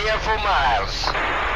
clear for miles.